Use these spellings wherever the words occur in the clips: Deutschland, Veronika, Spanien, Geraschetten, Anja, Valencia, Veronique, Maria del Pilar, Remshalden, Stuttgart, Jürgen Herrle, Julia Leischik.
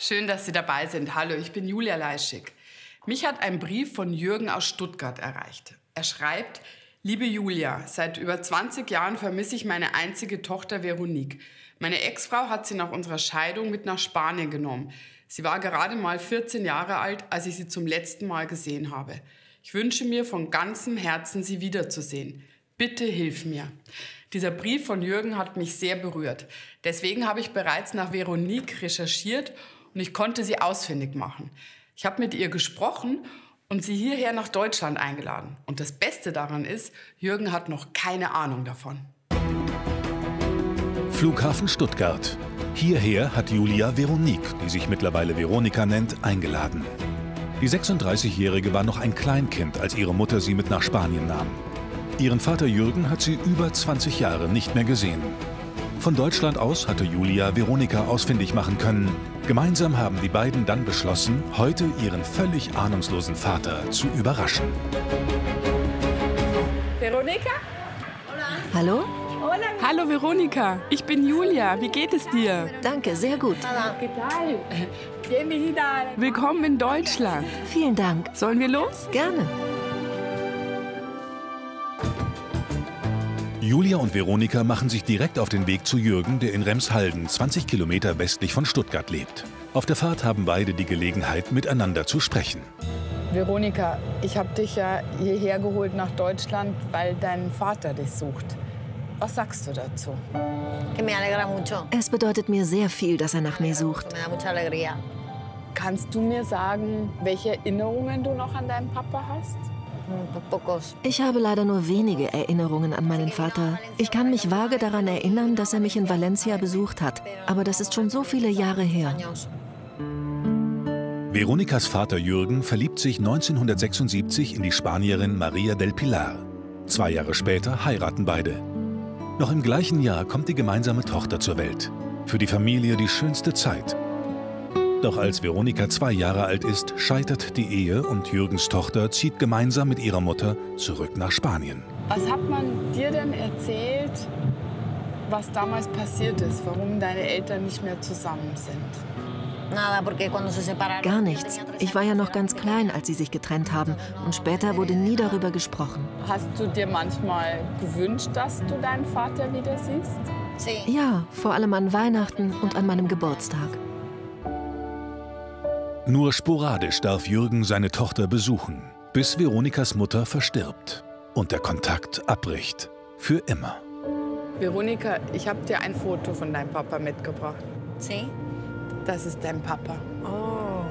Schön, dass Sie dabei sind. Hallo, ich bin Julia Leischik. Mich hat ein Brief von Jürgen aus Stuttgart erreicht. Er schreibt: Liebe Julia, seit über 20 Jahren vermisse ich meine einzige Tochter Veronique. Meine Ex-Frau hat sie nach unserer Scheidung mit nach Spanien genommen. Sie war gerade mal 14 Jahre alt, als ich sie zum letzten Mal gesehen habe. Ich wünsche mir von ganzem Herzen, sie wiederzusehen. Bitte hilf mir. Dieser Brief von Jürgen hat mich sehr berührt. Deswegen habe ich bereits nach Veronique recherchiert und ich konnte sie ausfindig machen. Ich habe mit ihr gesprochen und sie hierher nach Deutschland eingeladen. Und das Beste daran ist, Jürgen hat noch keine Ahnung davon. Flughafen Stuttgart. Hierher hat Julia Veronique, die sich mittlerweile Veronika nennt, eingeladen. Die 36-Jährige war noch ein Kleinkind, als ihre Mutter sie mit nach Spanien nahm. Ihren Vater Jürgen hat sie über 20 Jahre nicht mehr gesehen. Von Deutschland aus hatte Julia Veronika ausfindig machen können. Gemeinsam haben die beiden dann beschlossen, heute ihren völlig ahnungslosen Vater zu überraschen. Veronika? Hallo? Hallo Veronika, ich bin Julia. Wie geht es dir? Danke, sehr gut. Willkommen in Deutschland. Vielen Dank. Sollen wir los? Gerne. Julia und Veronika machen sich direkt auf den Weg zu Jürgen, der in Remshalden, 20 Kilometer westlich von Stuttgart lebt. Auf der Fahrt haben beide die Gelegenheit, miteinander zu sprechen. Veronika, ich habe dich ja hierher geholt nach Deutschland, weil dein Vater dich sucht. Was sagst du dazu? Es bedeutet mir sehr viel, dass er nach mir sucht. Kannst du mir sagen, welche Erinnerungen du noch an deinen Papa hast? Ich habe leider nur wenige Erinnerungen an meinen Vater. Ich kann mich vage daran erinnern, dass er mich in Valencia besucht hat. Aber das ist schon so viele Jahre her. Veronikas Vater Jürgen verliebt sich 1976 in die Spanierin Maria del Pilar. 2 Jahre später heiraten beide. Noch im gleichen Jahr kommt die gemeinsame Tochter zur Welt. Für die Familie die schönste Zeit. Doch als Veronika 2 Jahre alt ist, scheitert die Ehe und Jürgens Tochter zieht gemeinsam mit ihrer Mutter zurück nach Spanien. Was hat man dir denn erzählt, was damals passiert ist, warum deine Eltern nicht mehr zusammen sind? Gar nichts. Ich war ja noch ganz klein, als sie sich getrennt haben. Und später wurde nie darüber gesprochen. Hast du dir manchmal gewünscht, dass du deinen Vater wieder siehst? Ja, vor allem an Weihnachten und an meinem Geburtstag. Nur sporadisch darf Jürgen seine Tochter besuchen, bis Veronikas Mutter verstirbt und der Kontakt abbricht. Für immer. Veronika, ich habe dir ein Foto von deinem Papa mitgebracht. Sie? Das ist dein Papa. Oh.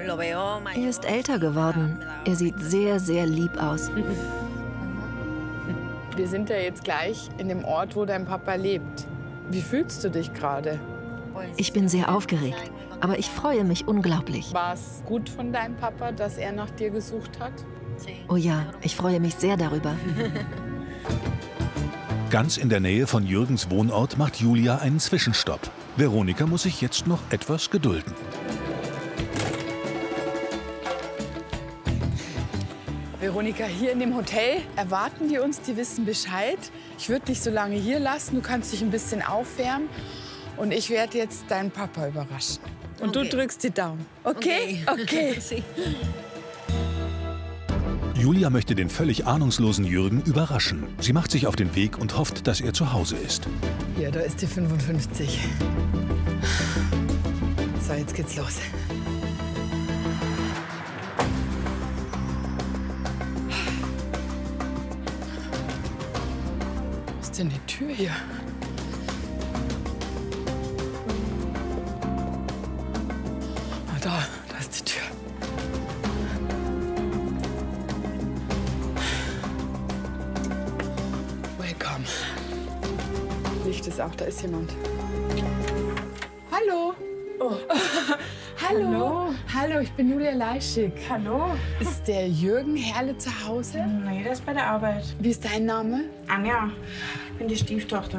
Er ist älter geworden. Er sieht sehr, sehr lieb aus. Wir sind ja jetzt gleich in dem Ort, wo dein Papa lebt. Wie fühlst du dich gerade? Ich bin sehr aufgeregt, aber ich freue mich unglaublich. War es gut von deinem Papa, dass er nach dir gesucht hat? Oh ja, ich freue mich sehr darüber. Ganz in der Nähe von Jürgens Wohnort macht Julia einen Zwischenstopp. Veronika muss sich jetzt noch etwas gedulden. Veronika, hier in dem Hotel erwarten die uns, die wissen Bescheid. Ich würde dich so lange hier lassen, du kannst dich ein bisschen aufwärmen. Und ich werde jetzt deinen Papa überraschen. Und okay. Du drückst die Daumen. Okay? Okay. Okay. Julia möchte den völlig ahnungslosen Jürgen überraschen. Sie macht sich auf den Weg und hofft, dass er zu Hause ist. Ja, da ist die 55. So, jetzt geht's los. Was ist denn die Tür hier? Da ist die Tür. Willkommen. Licht ist auch, da ist jemand. Hallo. Oh. Hallo. Hallo. Hallo, ich bin Julia Leischik. Hallo. Ist der Jürgen Herrle zu Hause? Nee, der ist bei der Arbeit. Wie ist dein Name? Anja. Ich bin die Stieftochter.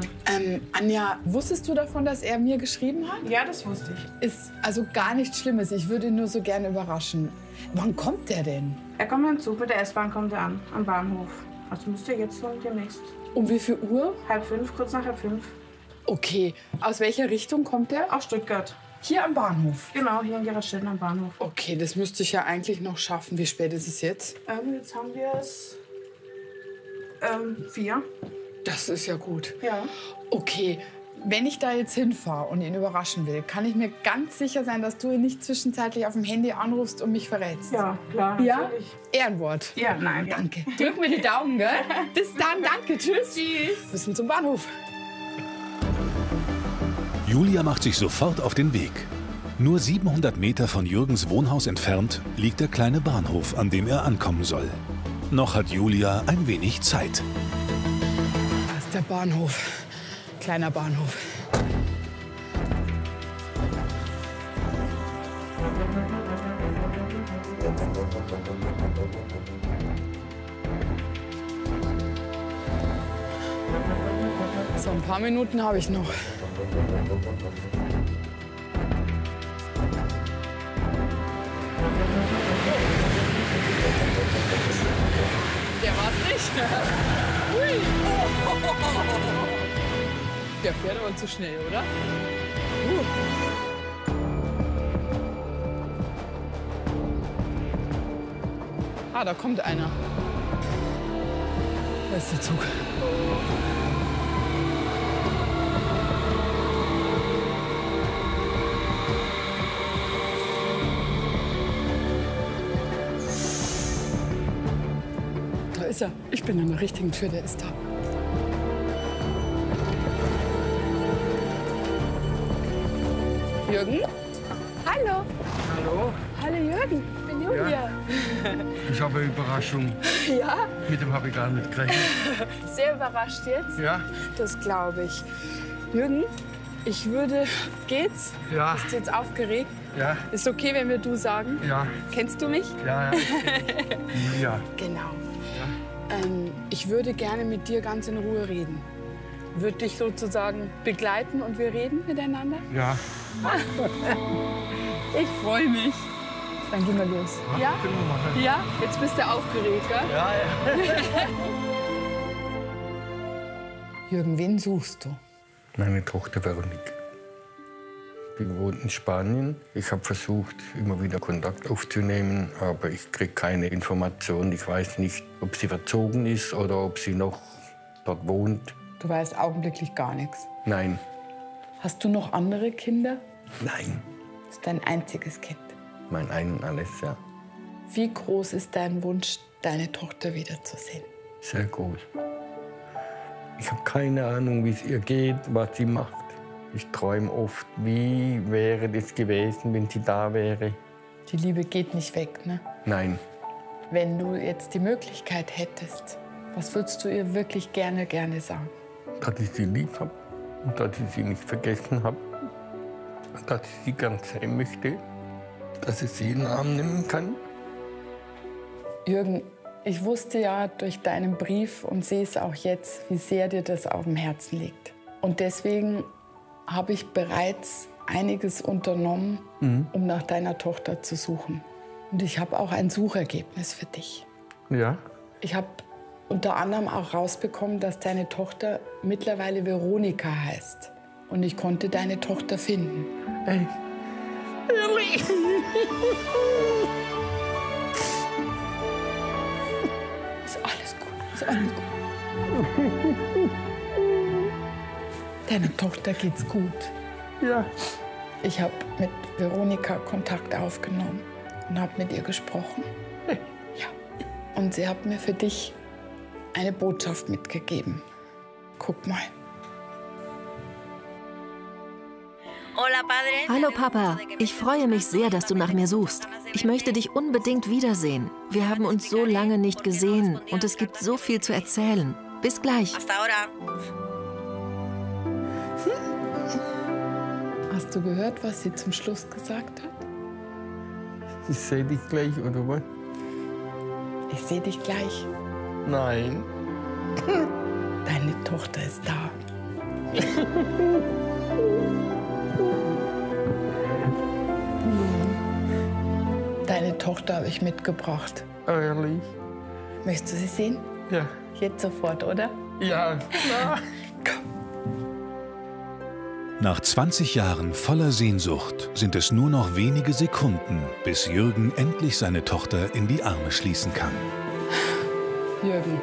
Anja, wusstest du davon, dass er mir geschrieben hat? Ja, das wusste ich. Ist also gar nichts Schlimmes. Ich würde ihn nur so gerne überraschen. Wann kommt der denn? Er kommt im Zug, mit der S-Bahn kommt er an, am Bahnhof. Also müsst ihr jetzt so demnächst. Um wie viel Uhr? 16:30, kurz nach 17:30. Okay. Aus welcher Richtung kommt der? Aus Stuttgart. Hier am Bahnhof? Genau, hier in Geraschetten am Bahnhof. Okay, das müsste ich ja eigentlich noch schaffen. Wie spät ist es jetzt? Jetzt haben wir es 4. Das ist ja gut. Ja. Okay, wenn ich da jetzt hinfahre und ihn überraschen will, kann ich mir ganz sicher sein, dass du ihn nicht zwischenzeitlich auf dem Handy anrufst und mich verrätst? Ja, klar, natürlich. Ja? Ehrenwort? Ja, nein. Danke. Drück mir die Daumen, gell? Bis dann, danke, tschüss. Tschüss. Wir sind zum Bahnhof. Julia macht sich sofort auf den Weg. Nur 700 Meter von Jürgens Wohnhaus entfernt liegt der kleine Bahnhof, an dem er ankommen soll. Noch hat Julia ein wenig Zeit. Da ist der Bahnhof. Kleiner Bahnhof. So, ein paar Minuten habe ich noch. Der war's nicht. Hui. Der fährt aber zu schnell, oder? Ah, da kommt einer. Da ist der Zug. Ich bin an der richtigen Tür, der ist da. Jürgen? Hallo. Hallo. Hallo Jürgen, ich bin Julia. Ja. Ich habe eine Überraschung. Ja? Mit dem habe ich gar nicht gerechnet. Sehr überrascht jetzt? Ja. Das glaube ich. Jürgen, ich würde... Geht's? Ja. Bist du jetzt aufgeregt? Ja. Ist okay, wenn wir du sagen? Ja. Kennst du mich? Ja, ja. Julia. Genau. Ich würde gerne mit dir ganz in Ruhe reden. Würde dich sozusagen begleiten und wir reden miteinander? Ja. Ich freue mich. Dann gehen wir los. Ja? Ja? Jetzt bist du aufgeregt, gell? Ja, ja. Jürgen, wen suchst du? Meine Tochter Veronique. Die wohnt in Spanien. Ich habe versucht, immer wieder Kontakt aufzunehmen, aber ich kriege keine Informationen. Ich weiß nicht, ob sie verzogen ist oder ob sie noch dort wohnt. Du weißt augenblicklich gar nichts? Nein. Hast du noch andere Kinder? Nein. Das ist dein einziges Kind? Mein Ein und Alles, ja. Wie groß ist dein Wunsch, deine Tochter wiederzusehen? Sehr groß. Ich habe keine Ahnung, wie es ihr geht, was sie macht. Ich träume oft, wie wäre das gewesen, wenn sie da wäre. Die Liebe geht nicht weg, ne? Nein. Wenn du jetzt die Möglichkeit hättest, was würdest du ihr wirklich gerne sagen? Dass ich sie lieb habe und dass ich sie nicht vergessen habe. Dass ich sie gern sehen möchte, dass ich sie in den Arm nehmen kann. Jürgen, ich wusste ja durch deinen Brief und sehe es auch jetzt, wie sehr dir das auf dem Herzen liegt. Und deswegen habe ich bereits einiges unternommen, um nach deiner Tochter zu suchen. Und ich habe auch ein Suchergebnis für dich. Ja. Ich habe unter anderem auch rausbekommen, dass deine Tochter mittlerweile Veronika heißt. Und ich konnte deine Tochter finden. Hey. Ist alles gut, ist alles gut. Deiner Tochter geht's gut. Ja. Ich habe mit Veronika Kontakt aufgenommen und habe mit ihr gesprochen. Ja. Und sie hat mir für dich eine Botschaft mitgegeben. Guck mal. Hallo Papa, ich freue mich sehr, dass du nach mir suchst. Ich möchte dich unbedingt wiedersehen. Wir haben uns so lange nicht gesehen und es gibt so viel zu erzählen. Bis gleich. Hast du gehört, was sie zum Schluss gesagt hat? Ich sehe dich gleich, oder was? Ich sehe dich gleich. Nein. Deine Tochter ist da. Deine Tochter habe ich mitgebracht. Ehrlich? Möchtest du sie sehen? Ja. Jetzt sofort, oder? Ja, klar. Nach 20 Jahren voller Sehnsucht sind es nur noch wenige Sekunden, bis Jürgen endlich seine Tochter in die Arme schließen kann. Jürgen,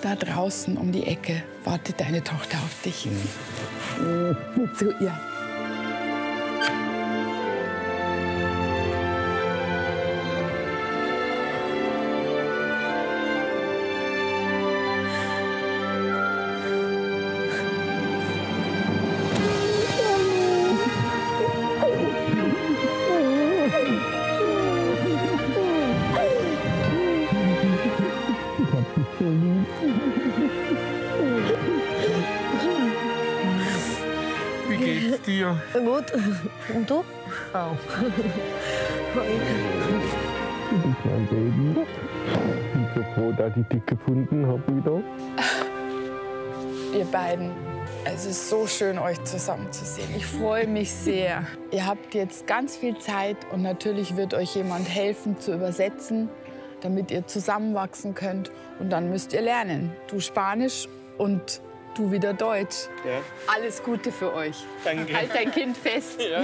da draußen um die Ecke wartet deine Tochter auf dich. Zu ihr. Wie geht's dir? Gut. Und du? Auch. Mein Baby. Ich bin so froh, dass ich dich gefunden habe wieder. Ihr beiden, es ist so schön, euch zusammenzusehen. Ich freue mich sehr. Ihr habt jetzt ganz viel Zeit und natürlich wird euch jemand helfen zu übersetzen, damit ihr zusammenwachsen könnt. Und dann müsst ihr lernen. Du Spanisch und du wieder Deutsch. Ja. Alles Gute für euch. Danke. Halt dein Kind fest. Ja.